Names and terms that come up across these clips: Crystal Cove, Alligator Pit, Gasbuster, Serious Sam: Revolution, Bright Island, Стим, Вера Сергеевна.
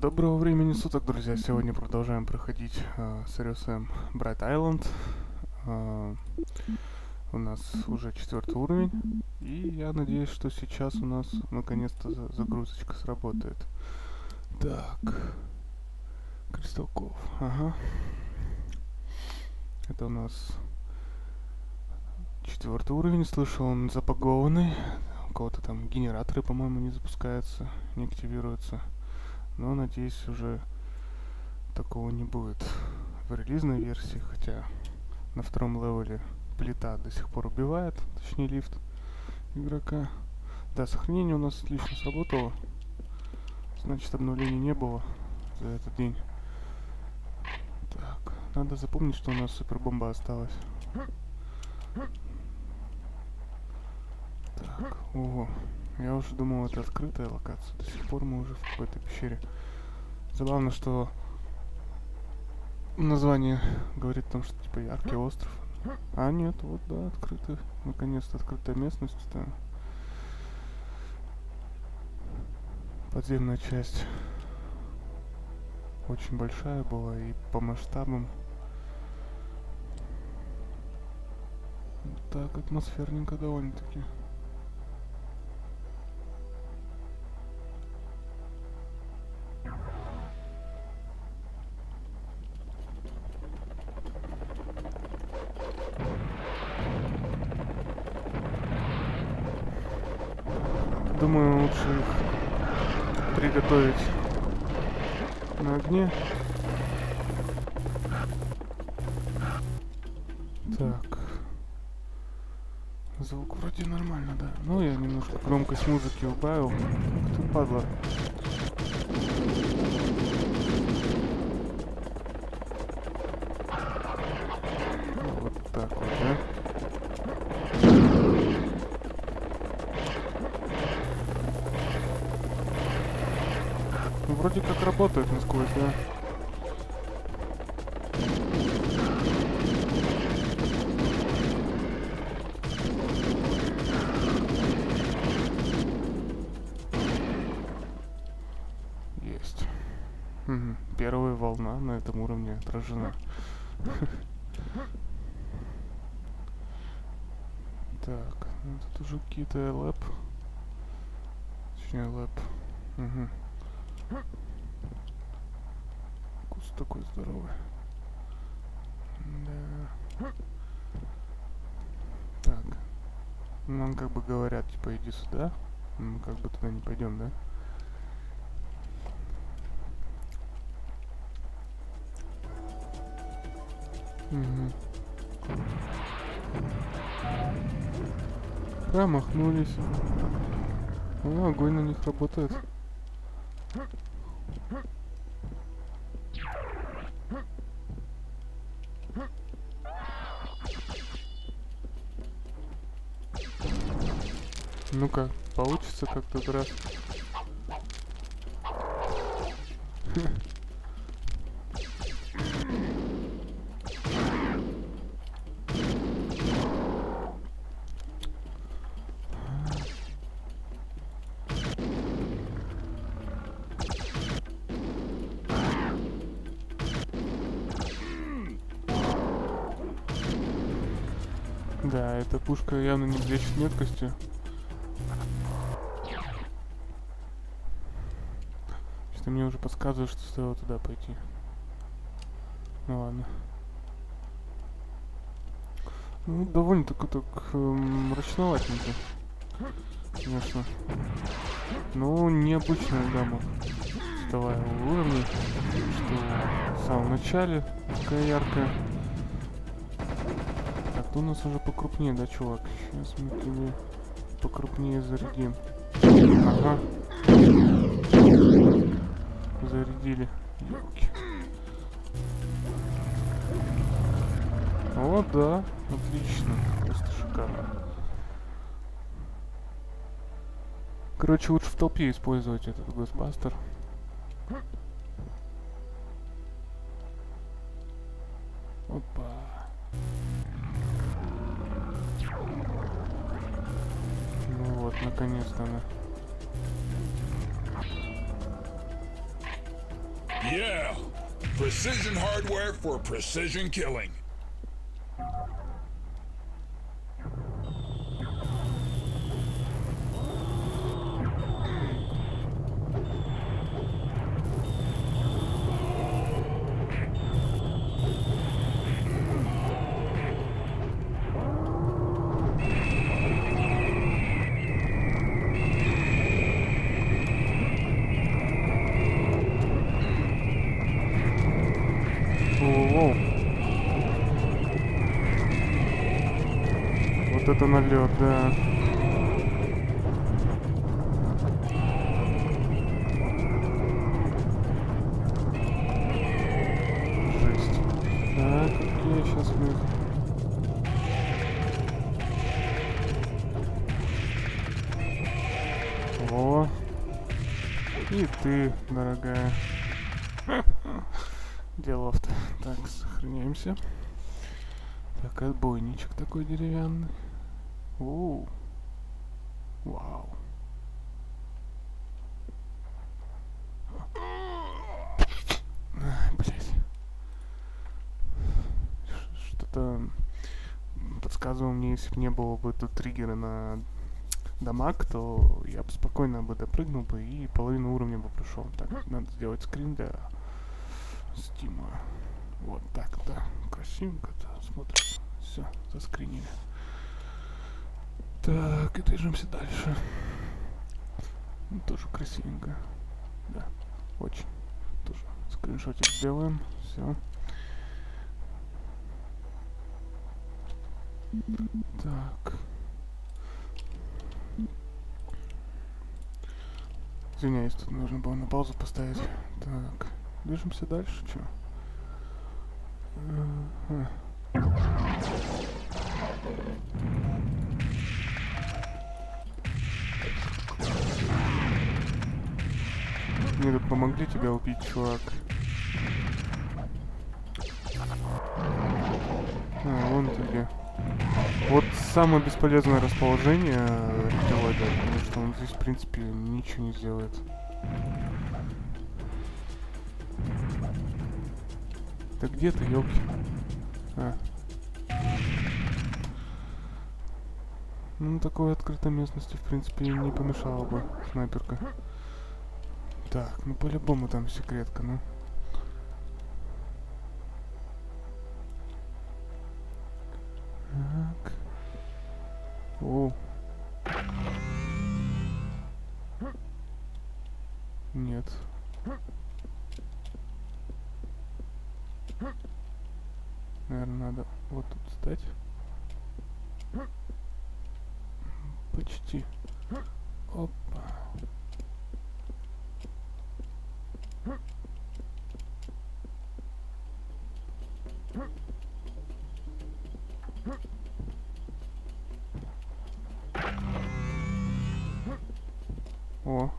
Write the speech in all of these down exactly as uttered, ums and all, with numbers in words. Доброго времени суток, друзья! Сегодня продолжаем проходить э, с эр эс эм Bright Island. Э, у нас уже четвертый уровень. И я надеюсь, что сейчас у нас наконец-то загрузочка сработает. Так. Crystal Cove. Ага. Это у нас четвертый уровень. Слышал, он запакованный. У кого-то там генераторы, по-моему, не запускаются, не активируются. Но, надеюсь, уже такого не будет в релизной версии, хотя на втором левеле плита до сих пор убивает, точнее лифт игрока. Да, сохранение у нас отлично сработало, значит обновлений не было за этот день. Так, надо запомнить, что у нас супербомба осталась. Так, ого. Я уже думал, это открытая локация. До сих пор мы уже в какой-то пещере. Забавно, что название говорит о том, что типа яркий остров. А нет, вот да, открытый. Наконец-то открытая местность. Да. Подземная часть очень большая была и по масштабам. Так, атмосферненько довольно-таки. Думаю, лучше их приготовить на огне. Так. Звук вроде нормально, да. Ну, я немножко громкость музыки убавил. Ух ты, падла. Вот так вот, да? Вроде как работает насквозь, да? Есть. Угу. Первая волна на этом уровне отражена. Так, ну, тут уже какие-то лэп. Точнее, лэп. Угу. Куст такой здоровый. Да. Так. Нам как бы говорят, типа, иди сюда. Мы как бы туда не пойдем, да? Угу. Промахнулись. О, огонь на них работает. Ну-ка, получится как-то раз. Да, эта пушка явно не блещет меткостью. Что-то мне уже подсказывает, что стоило туда пойти. Ну ладно. Ну, довольно-таки так эм, мрачноватенько. Конечно. Но необычная дама. Вставая в уровне, что в самом начале такая яркая. У нас уже покрупнее, да, чувак? Сейчас мы тебе покрупнее зарядим. Ага. Зарядили. Ёлки. О, да. Отлично. Просто шикарно. Короче, лучше в толпе использовать этот Gasbuster. Опа. Наконец-то она. Yeah, precision hardware for precision killing. Это налет, да. Жесть. Так, какие сейчас мы... Во. И ты, дорогая. Делов-то. Так, сохраняемся. Так, отбойничек такой деревянный. Оу. Вау. Блять. Что-то подсказывал мне, если бы не было бы тут триггера на дамаг, то я бы спокойно бы допрыгнул бы и половину уровня бы прошел. Так, надо сделать скрин для Стима. Вот так, да. Красивенько-то смотрится. Все, заскринили. Так, и движемся дальше. Ну, тоже красивенько. Да, очень. Тоже скриншотик сделаем. Все. Так. Извиняюсь, тут нужно было на паузу поставить. Так, движемся дальше. Чё? А -а. Мне тут помогли тебя убить, чувак. А, вон тебе. Вот самое бесполезное расположение рептилоида, потому что он здесь, в принципе, ничего не сделает. Так где ты, ёлки? А. Ну, на такой открытой местности, в принципе, не помешала бы снайперка. Так, ну по-любому там секретка, ну. Так. О. Нет. Наверное, надо вот тут встать. Почти. Опа. О.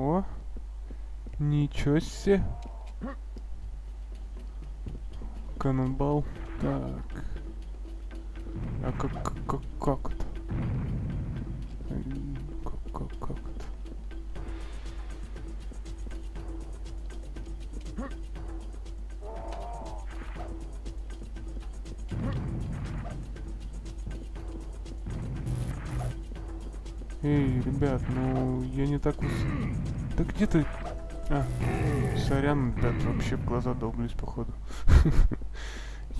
О. Ничего себе. Канонбал. Так. А как, как, как это? Как, как, как это? Эй, ребят, ну я не так уж... Да где ты? А, сорян, ребят, вообще в глаза долблюсь, походу.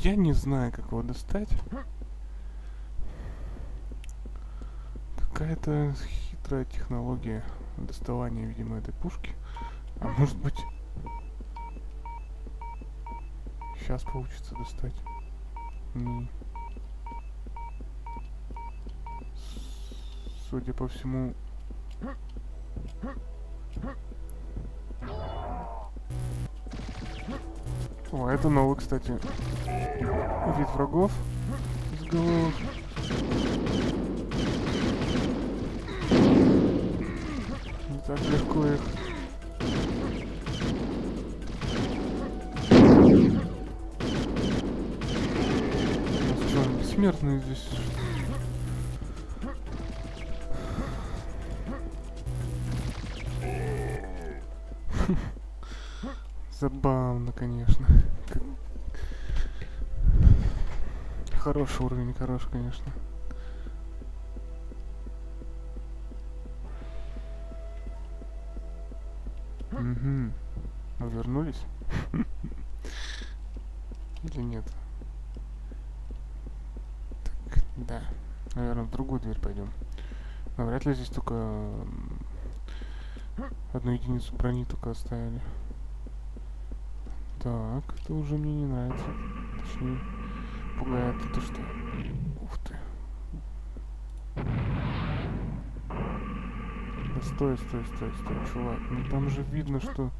Я не знаю, как его достать. Какая-то хитрая технология доставания, видимо, этой пушки. А может быть... Сейчас получится достать. Не. Судя по всему... О, это новый, кстати, вид врагов с головы. Не так легко их... Смертные здесь. Забавно, конечно. Как... Хороший уровень, хороший, конечно. Угу. Мы вернулись? Или нет? Так, да. Наверное, в другую дверь пойдем. Но вряд ли здесь только одну единицу брони только оставили. Так, это уже мне не нравится. Точнее, пугает это что. Ух ты. Да стой, стой, стой, стой, чувак. Ну там же видно, что...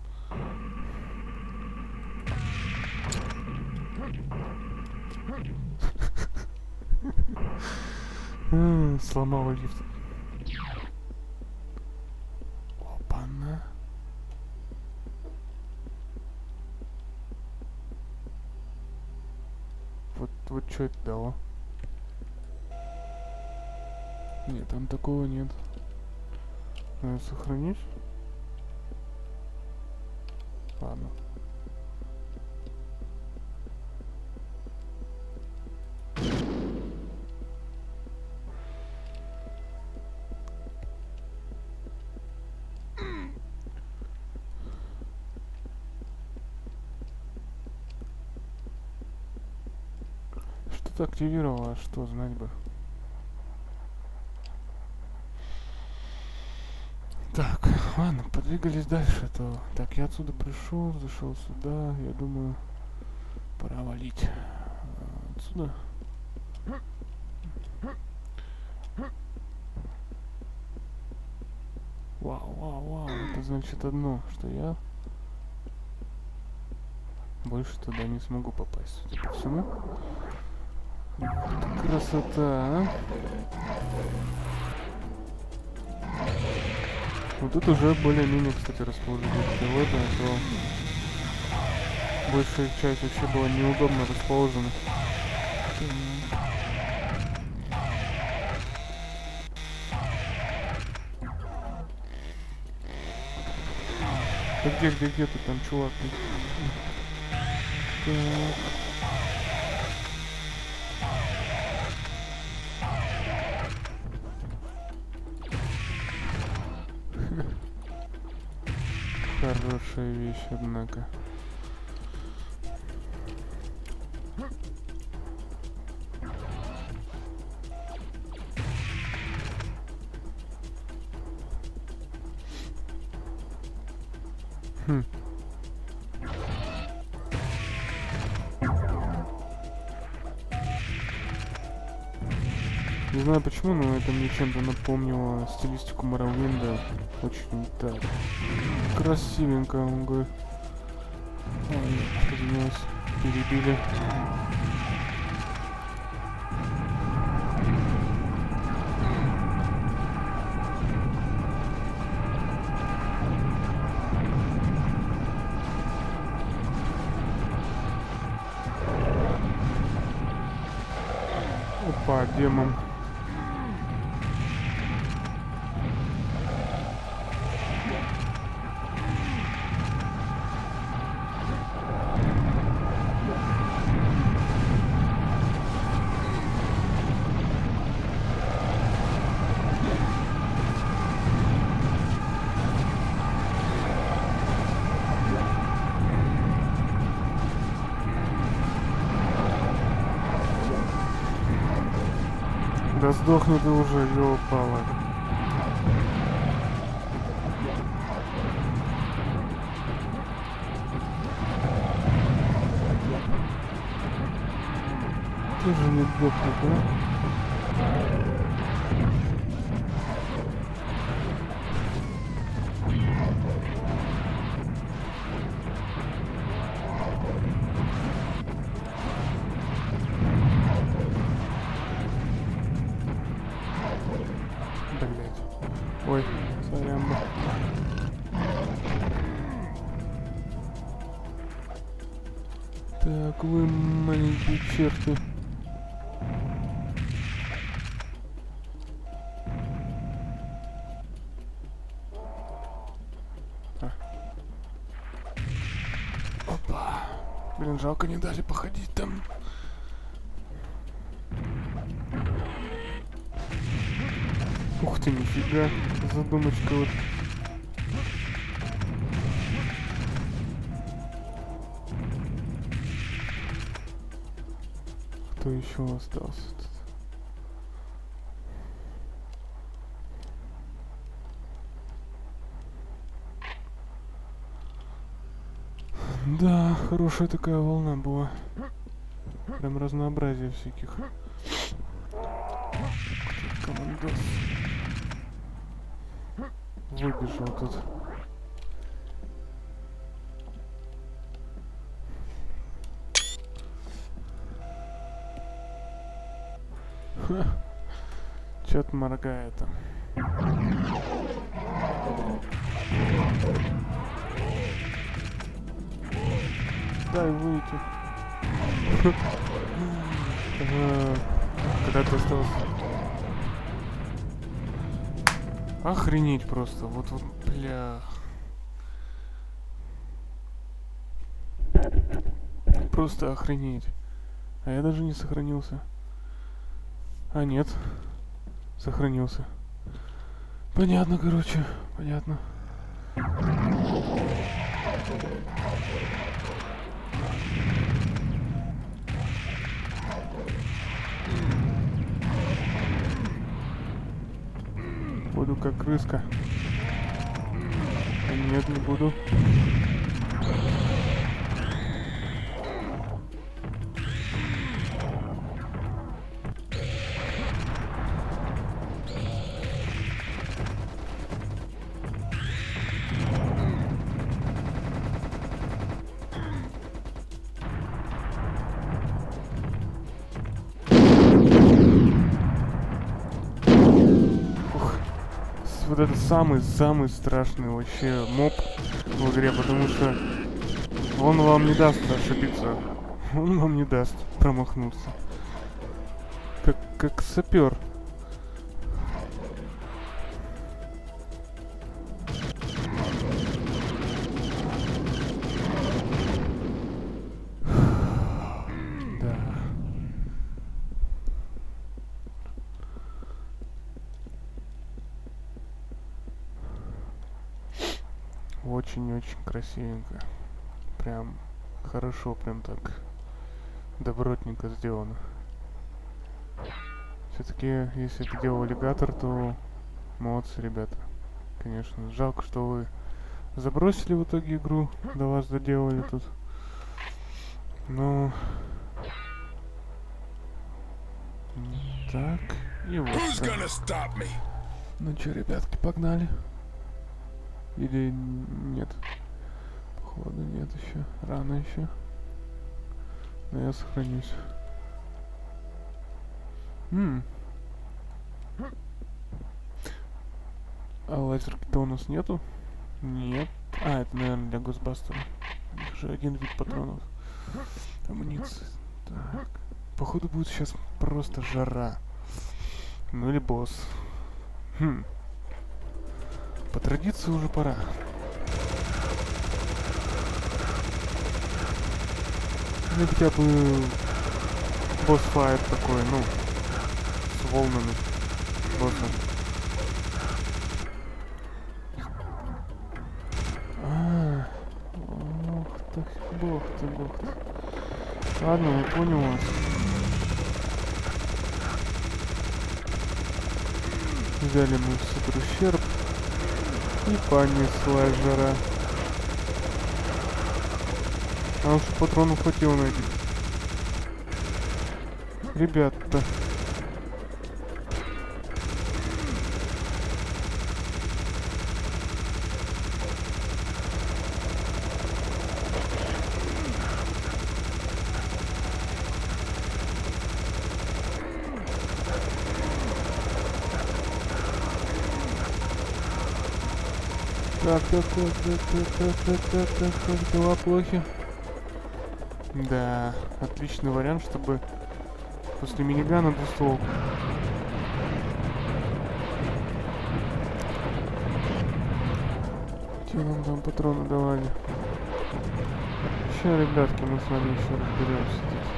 Сломал лифт. Опа-на. Вот, вот что это дало? Нет, там такого нет. Надо сохранить. Ладно. Что-то активировало, что знать бы. Так, ладно, подвигались дальше, а то... Так, я отсюда пришел, зашел сюда, я думаю, пора валить отсюда. Вау, вау, вау, это значит одно, что я больше туда не смогу попасть, судя по всему. Красота, а? Вот тут уже более-менее, кстати, расположили пилоты, а то большая часть вообще была неудобно расположена. Да где, где, где ты там, чувак? Так. Хорошая вещь, однако. Хм. Не знаю почему, но это мне чем-то напомнило стилистику Morrowind'а. Очень так. Красивенько, он говорит. Ой, нас перебили. Опа, демон. Да сдохни ты уже, ёпала. Ты же не сдохнет, да? Ой, сорян. Так, вы маленькие черты. А. Блин, жалко, не дали походить там. Ух ты, нифига, задумочка вот. Кто еще остался тут? Да, хорошая такая волна была. Прям разнообразие всяких. Командос. Выбежал тут. Ха. Чё-то моргает там. Дай выйти. Когда ты остался? Охренеть просто. Вот, вот, бля. Просто охренеть. А я даже не сохранился. А нет. Сохранился. Понятно, короче. Понятно. Буду как крыска. Нет, не буду. Вот это самый-самый страшный вообще моб в игре, потому что он вам не даст ошибиться. Он вам не даст промахнуться. Как, как сапер. Очень-очень красивенько. Прям хорошо, прям так добротненько сделано. Все-таки, если это делал аллигатор, то молодцы, ребята. Конечно, жалко, что вы забросили в итоге игру, до вас доделали тут. Но... Так, и вот так. Ну чё, ребятки, погнали. Или нет? Походу нет еще. Рано еще. Но я сохранюсь. Ммм. А лазерки-то у нас нету? Нет. А, это, наверное, для Госбастера. У них же один вид патронов. Амуниции. Так. Походу будет сейчас просто жара. Ну или босс. Хм. По традиции уже пора. Ну хотя бы босс-файт такой, ну, с волнами босса. А, ох ты, бог ты, бог ты. Ладно, я понял вас. Взяли мы супер ущерб. И понесла жара. А уж патронов хватило на этих. Ребята. Так, так, так, так, так, так, так, так, дела плохи. Да, отличный вариант, чтобы после минигана двустволку. Че нам там патроны давали? Все, ребятки, мы с вами еще разберемся здесь.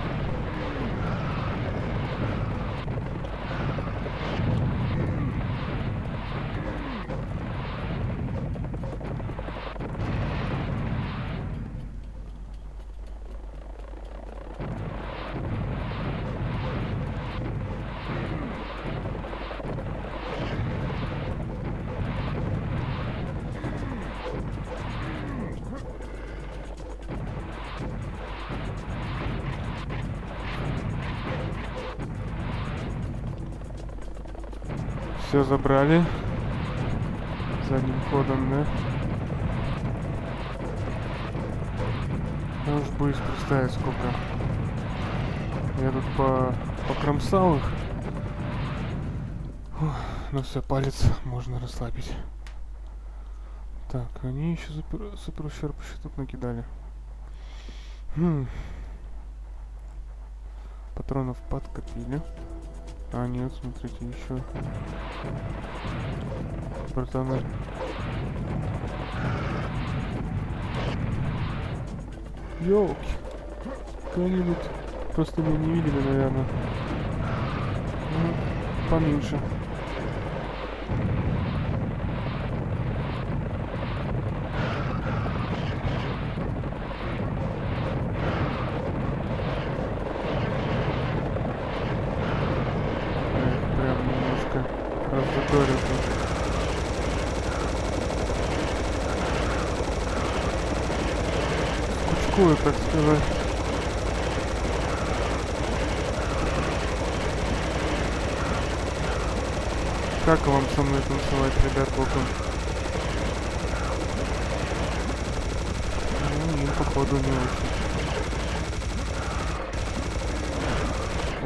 Все забрали задним ходом, да? Я уж боюсь представить, сколько я тут по покромсал их. Фух, ну все, палец можно расслабить. Так, они еще супер, супер ущерб еще тут накидали. Хм. Патронов подкопили. А нет, смотрите, еще братаны. Ёлки. Кто-нибудь просто мы не видели, наверное. Ну, поменьше. Кучкую, так сказать. Как вам со мной танцевать, ребят, луком? Ну, походу, не очень.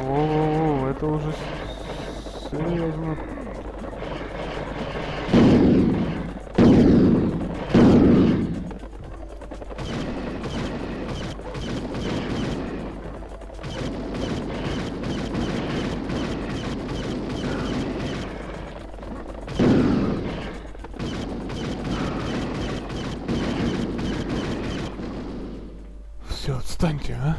О-о-о, это уже серьезно. Отстаньте, а?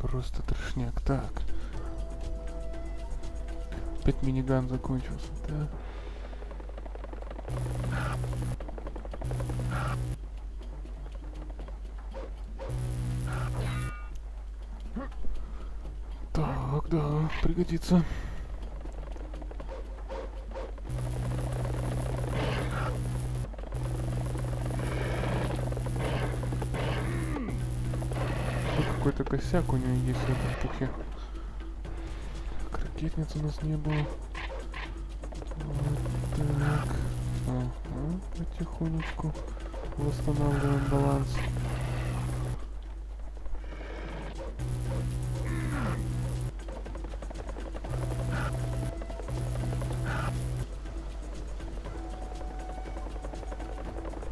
Просто трешняк. Так. Опять миниган закончился, да? Так, да, пригодится. Какой-то косяк у нее есть в этой штуке. Так, ракетниц у нас не было. Вот так. Ага, потихонечку восстанавливаем баланс.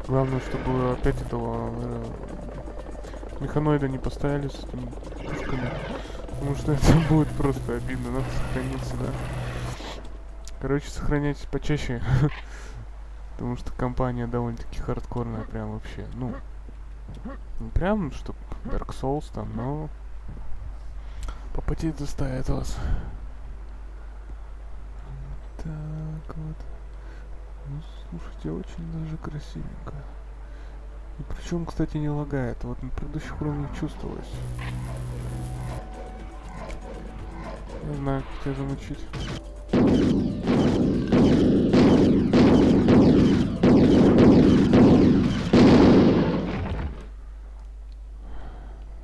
Главное, чтобы опять этого... механоида не поставили с этими пушками, потому что это будет просто обидно. Надо сохраниться, да. Короче, сохраняйтесь почаще, потому что компания довольно-таки хардкорная, прям вообще. Ну, не прям, чтоб Dark Souls там, но попотеть заставит вас. Так вот. Ну, слушайте, очень даже красивенько. И причем, кстати, не лагает. Вот на предыдущих уровнях чувствовалось. Не знаю, как тебя замучить.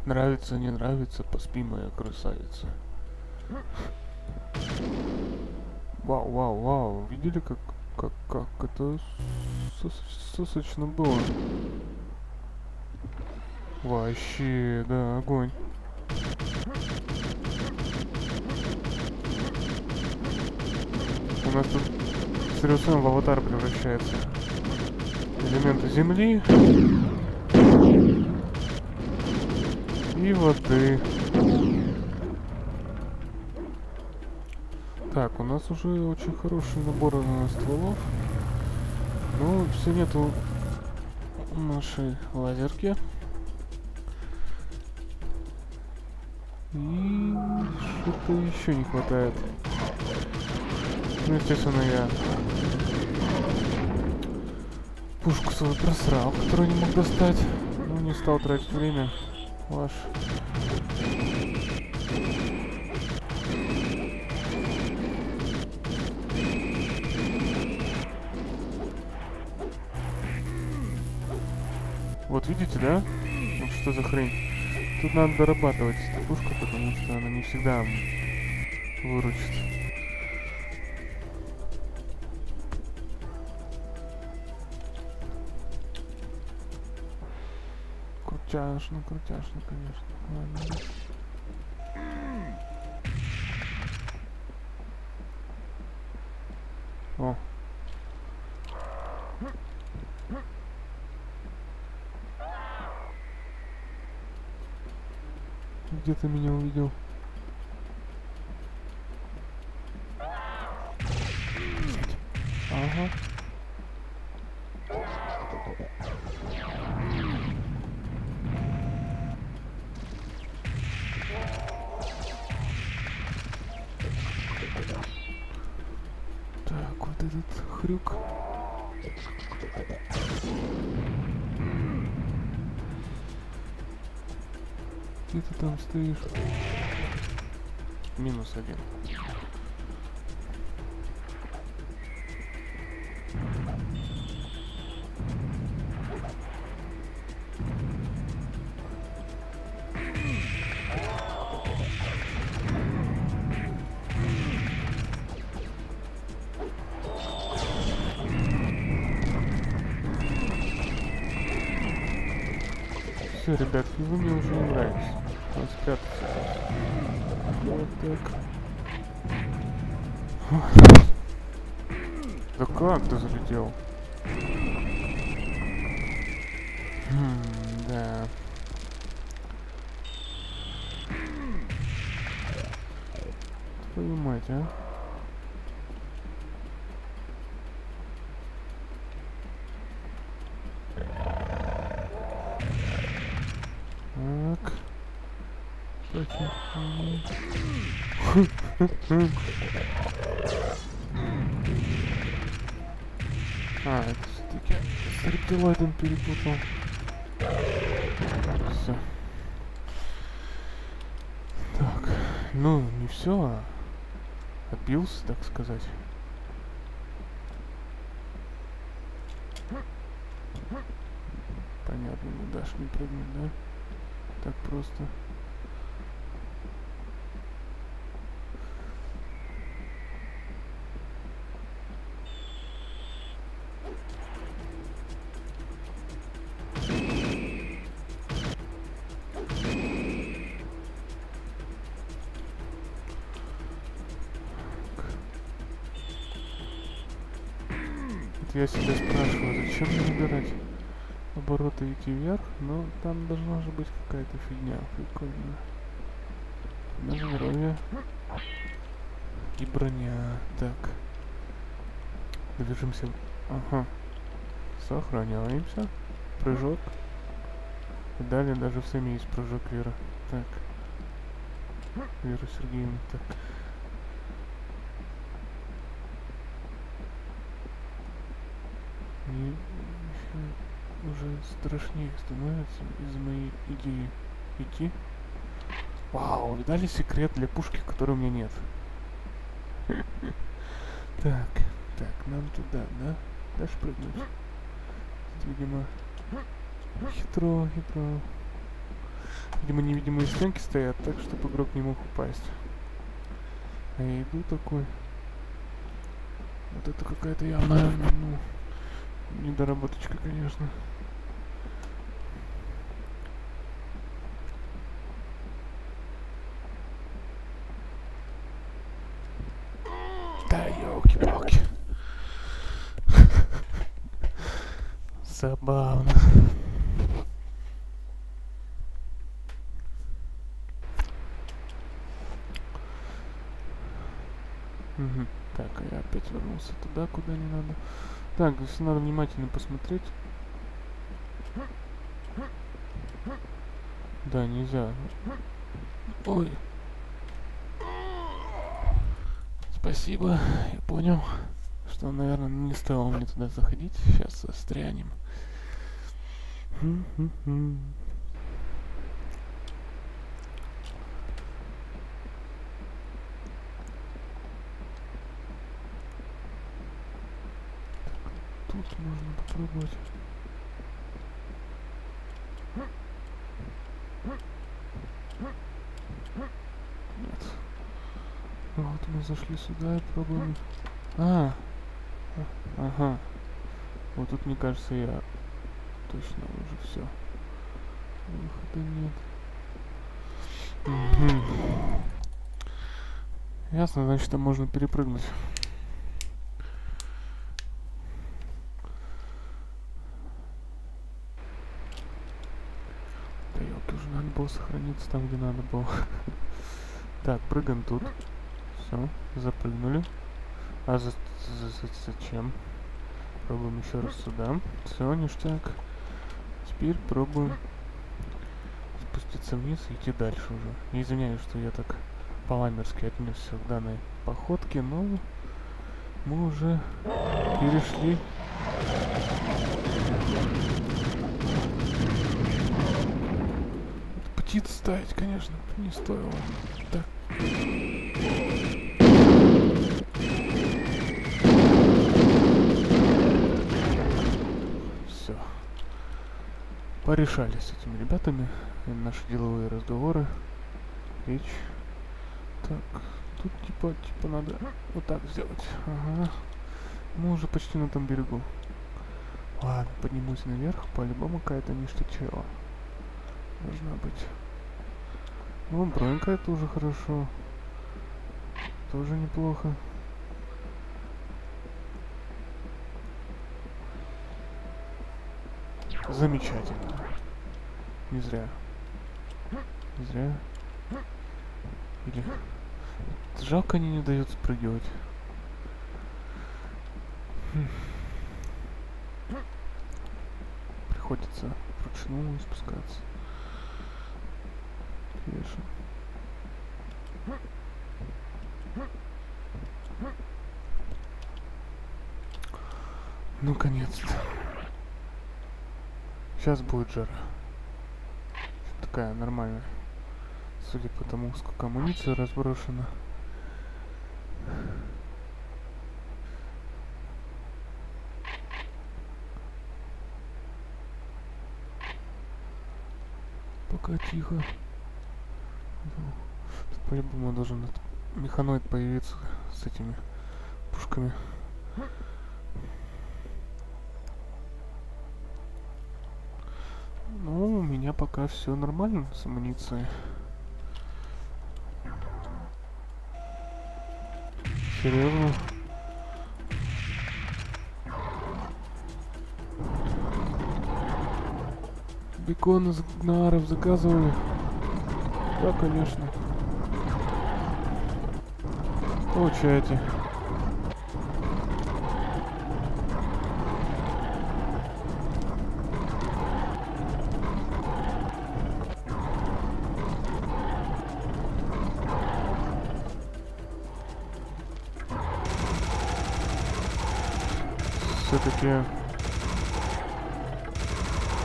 Нравится, не нравится, поспи, моя красавица. Вау, вау, вау. Видели, как, как, как это сосочно было? Вообще, да, огонь. У нас тут с рюкзаком в аватар превращается. Элементы земли и воды. Так, у нас уже очень хороший набор стволов. Но все нету нашей лазерки. И что-то еще не хватает. Ну, естественно, я пушку свою просрал, которую не мог достать. Ну, не стал тратить время. Ваш. Вот видите, да? Вот что за хрень. Тут надо дорабатывать эту пушку, потому что она не всегда выручит. Крутяшно, крутяшно, конечно. Ладно. О. Где ты меня увидел? Ага. Так, вот этот хрюк. Где ты там стоишь? Минус один. Все, ребятки, вы мне уже не нравитесь. Вот так. Да как ты залетел? Хм, да. Твою мать, а? А, это все-таки с рептилоидом перепутал. Все. Так, ну не все, а отбился, так сказать. Понятно, не дашь не прыгнуть, да? Так просто. Я себя спрашиваю, зачем мне набирать обороты и идти вверх, но там должна же быть какая-то фигня прикольная. На здоровье. И броня. Так. Движемся. Ага. Сохраняемся. Прыжок. И далее даже в сами есть прыжок Вера. Так. Вера Сергеевна. Так. Мне уже страшнее становится из моей идеи идти. Вау, видали секрет для пушки, которой у меня нет. Так, так, нам туда, да? Дашь прыгнуть? Видимо, хитро, хитро. Видимо, невидимые стенки стоят так, чтобы игрок не мог упасть. А я иду такой. Вот это какая-то явная, ну... недоработочка, конечно. Да, ёлки-палки. Забавно. Угу. Так, я опять вернулся туда, куда не надо. Так, здесь надо внимательно посмотреть. туда нельзя. Ой. Спасибо, я понял, что, наверное, не стало мне туда заходить. Сейчас застрянем. Тут можно попробовать. Нет. Вот мы зашли сюда и пробуем. А, ага. Вот тут, мне кажется, я точно уже все. Выхода нет. Угу. Ясно, значит, там можно перепрыгнуть. Сохраниться там, где надо было. Так, прыгаем тут. Все, запрыгнули. А за, за, за, зачем? Пробуем еще раз сюда. Все, ништяк. Теперь пробуем спуститься вниз и идти дальше уже. Извиняюсь, что я так по-ламерски отнесся к данной походке, но мы уже перешли. Ставить, конечно, не стоило. Так. Все. Порешали с этими ребятами. И наши деловые разговоры. Речь. Так. Тут типа, типа надо вот так сделать. Ага. Мы уже почти на том берегу. Ладно, поднимусь наверх. По-любому какая-то ништячела должна быть. Ну, бронька это уже хорошо. Тоже неплохо. Замечательно. Не зря. Не зря. Или... Жалко, они не дают спрыгивать. Хм. Приходится вручную спускаться. Вешу. Ну, наконец-то. Сейчас будет жара. Такая нормальная. Судя по тому, сколько амуниции разброшено. Пока тихо. По-любому должен этот механоид появиться с этими пушками. Ну, у меня пока все нормально с амуницией. Серьезно. Бекон из гнаров заказывали. Да, конечно. Получаете. Все-таки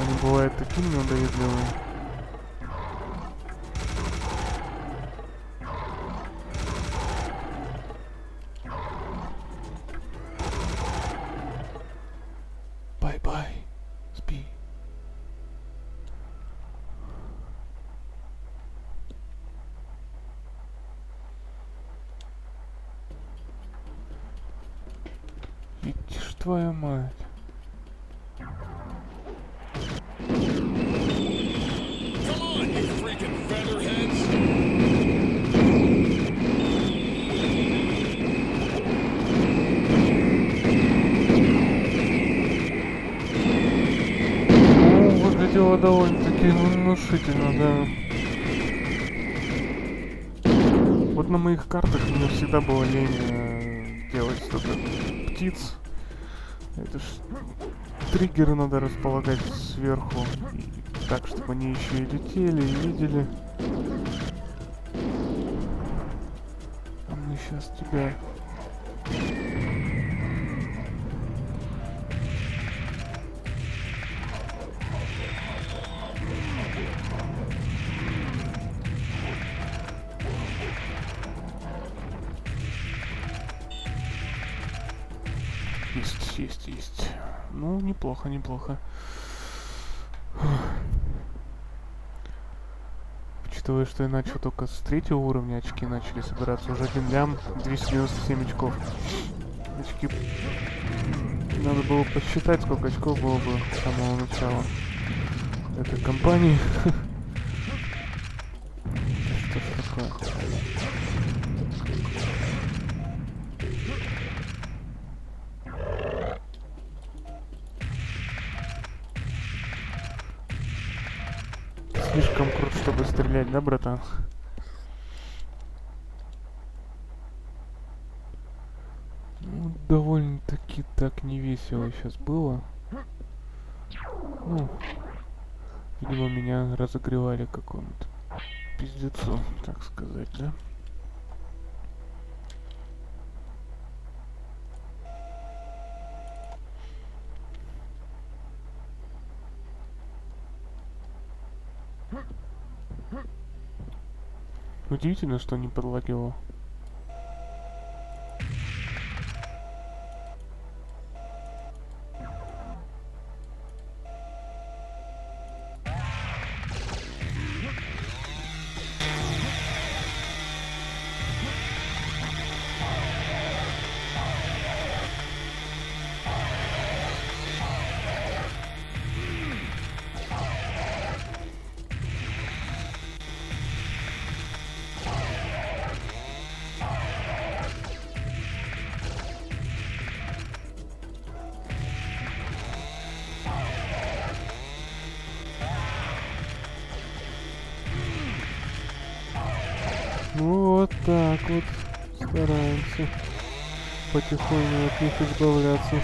они бывают такими надоедливыми. Твою мать. Ну, выглядело довольно-таки внушительно, да. Вот на моих картах мне всегда было лень э, делать столько птиц. Это ж триггеры надо располагать сверху. так, чтобы они еще и летели, и видели. А мы сейчас тебя... Есть, есть, есть. Ну, неплохо, неплохо. Учитывая, что я начал только с третьего уровня, очки начали собираться. Уже один лям, двести девяносто семь очков. Очки... Надо было посчитать, сколько очков было бы с самого начала этой кампании. Что ж такое? Слишком круто, чтобы стрелять, да, братан? Ну, довольно-таки так не весело сейчас было. Ну, видимо, меня разогревали какому-то пиздецу, так сказать, да? Удивительно, что не подлагивало. Вот так вот стараемся потихоньку от них избавляться.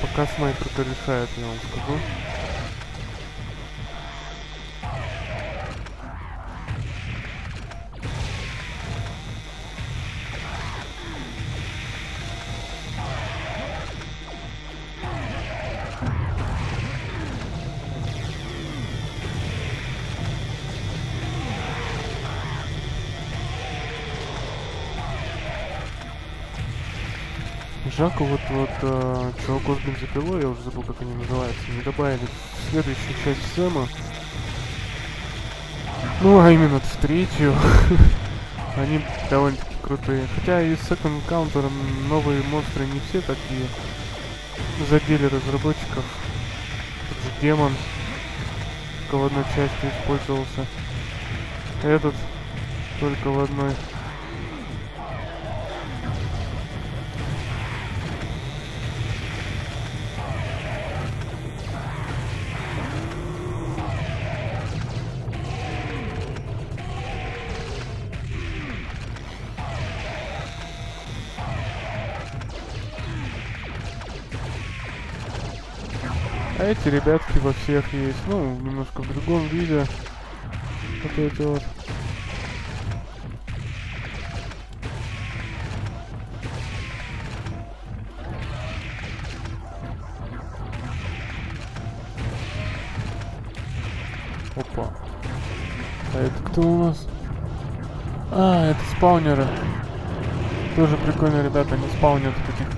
Пока снайперка решает, я вам скажу. Жалко, вот, вот э, чуваков с бензопилой, я уже забыл, как они называются, не добавили в следующую часть Сэма. Ну, а именно в третью. Они довольно-таки крутые. Хотя и с Second Counter новые монстры не все такие. Задели разработчиков. Тот же демон, только в одной части использовался. Этот только в одной. А эти ребятки во всех есть, ну, немножко в другом виде. Вот это вот. Опа. А это кто у нас? А, это спаунеры. Тоже прикольно, ребята, они спаунят таких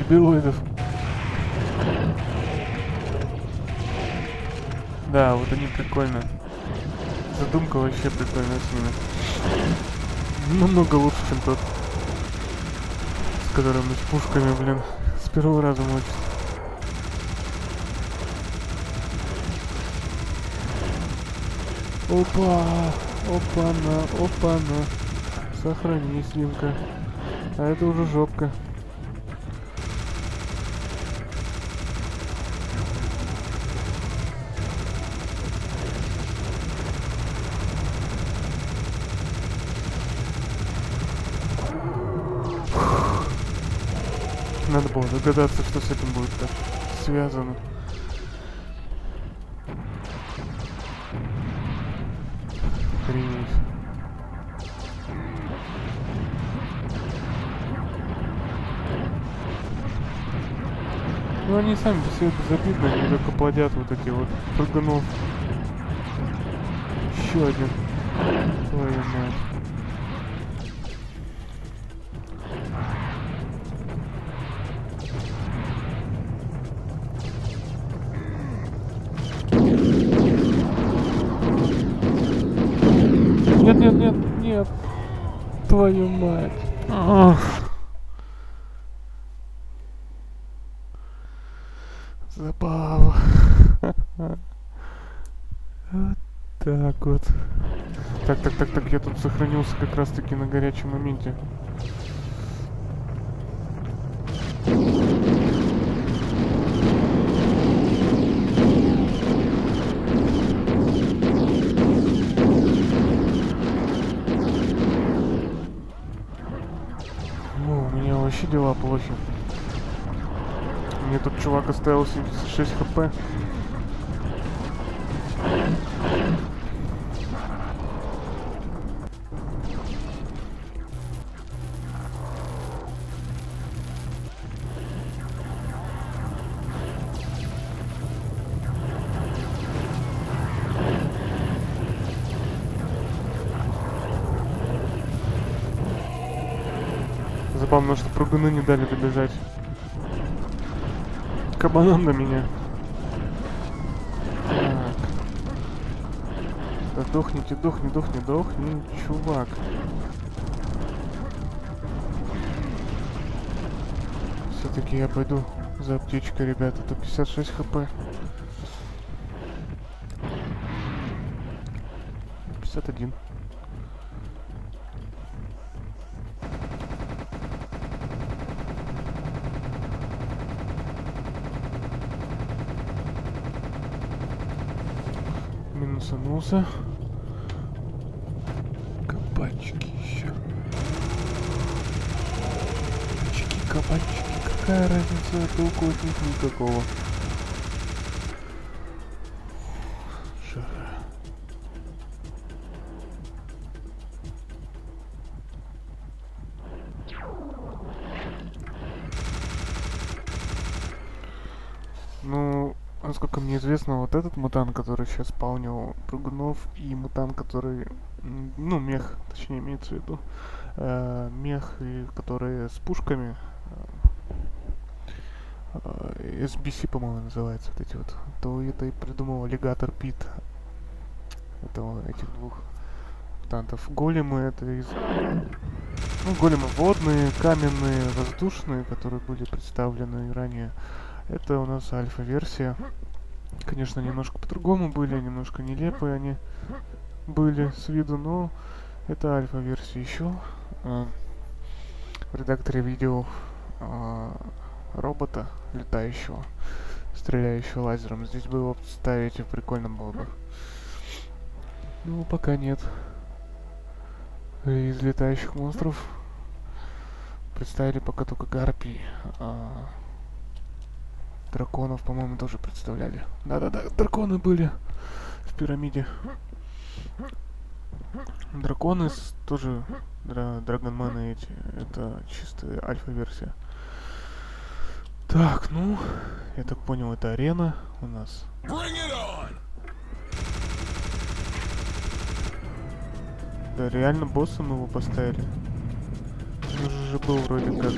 дебилоидов. Да, вот они прикольно. Задумка вообще прикольная с ними. Намного лучше, чем тот, с которым мы с пушками, блин, с первого раза мучит. Опа! Опа-на, опа-на. Сохрани, снимка. А это уже жопка. надо было догадаться, что с этим будет так связано. Охренеть. Ну они сами все это забиты, они только плодят вот эти вот прыгунов. Еще один. Ой, мать. Нет, нет, нет, твою мать. Ох. Забава. Вот так вот. Так, так, так, так, я тут сохранился как раз таки на горячем моменте. Дела плохи. Мне тут чувак оставил семьдесят шесть хп. Забавно, что прыгуны не дали добежать. Кабаном на меня. Так. Да дохните, дохни, дохни, дохни, чувак. Все-таки я пойду за аптечкой, ребята. Это пятьдесят шесть хп. пятьдесят один. Минусанулся. Кабачки еще. Кабачки, кабачки. Какая разница, толку от них никакого. Жара. Ну, насколько мне известно, вот этот мутант, который сейчас спаунил прыгунов, и мутант, который, ну, мех, точнее, имеется в виду, э, мех, и которые с пушками, э, эс би си, по-моему, называется, вот эти вот, то это и придумал Аллигатор Пит, этого, этих двух мутантов. Големы, это из... Ну, големы водные, каменные, воздушные, которые были представлены ранее. Это у нас альфа-версия. Конечно, немножко по-другому были, немножко нелепые они были с виду, но это альфа-версия еще. Э, в редакторе видео э, робота летающего, стреляющего лазером. Здесь бы его ставить, и прикольно было бы. Ну, пока нет. Из летающих монстров представили пока только гарпий. Э, Драконов, по-моему, тоже представляли. Да-да-да, драконы были в пирамиде. Драконы тоже, дра драгонмены эти, это чистая альфа-версия. Так, ну, я так понял, это арена у нас. Да, реально боссом его поставили. Он же был вроде как...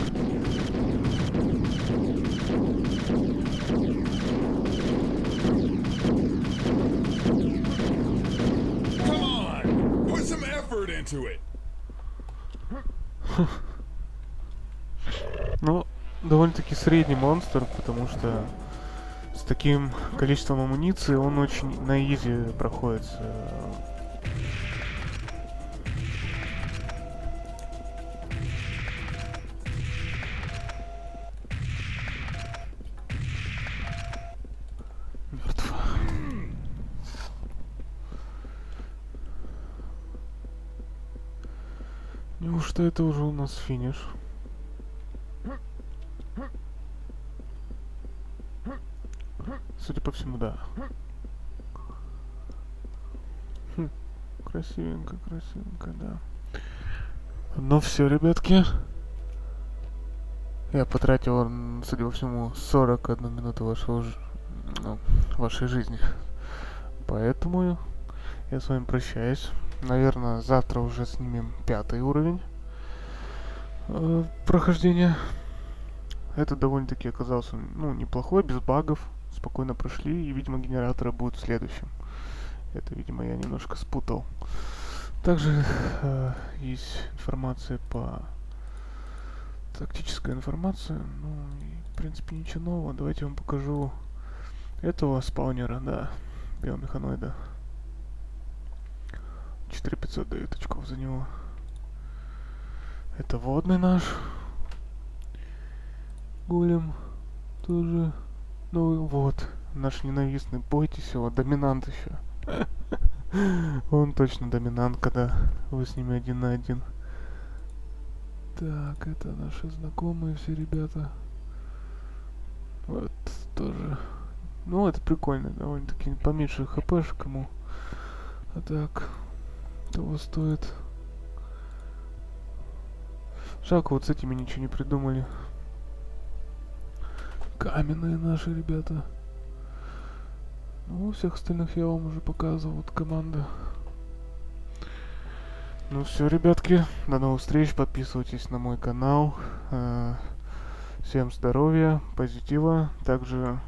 Ну, довольно-таки средний монстр, потому что с таким количеством амуниции он очень на изи проходит. Неужто это уже у нас финиш? сюда. Хм. Красивенько, красивенько, да. Ну все, ребятки. Я потратил, судя по всему, сорок одну минуту вашего, ну, вашей жизни. Поэтому я с вами прощаюсь. Наверное, завтра уже снимем пятый уровень э, прохождения. Это довольно-таки оказался, ну, неплохой, без багов. Спокойно прошли, и, видимо, генераторы будут следующим. Это, видимо, я немножко спутал. Также э, есть информация по... Тактическая информация. Ну, и, в принципе, ничего нового. Давайте я вам покажу этого спаунера, да, биомеханоида. четыре тысячи пятьсот дают очков за него. Это водный наш голем. Тоже. Ну вот, наш ненавистный, бойтесь его, доминант еще. Он точно доминант, когда вы с ними один на один. Так, это наши знакомые все ребята. Вот, тоже. Ну, это прикольно, довольно-таки поменьше хпшек ему. А так, того стоит. Жалко, вот с этими ничего не придумали. Каменные наши ребята. Ну, всех остальных я вам уже показывал, вот команда. Ну все, ребятки, до новых встреч, подписывайтесь на мой канал, всем здоровья, позитива, также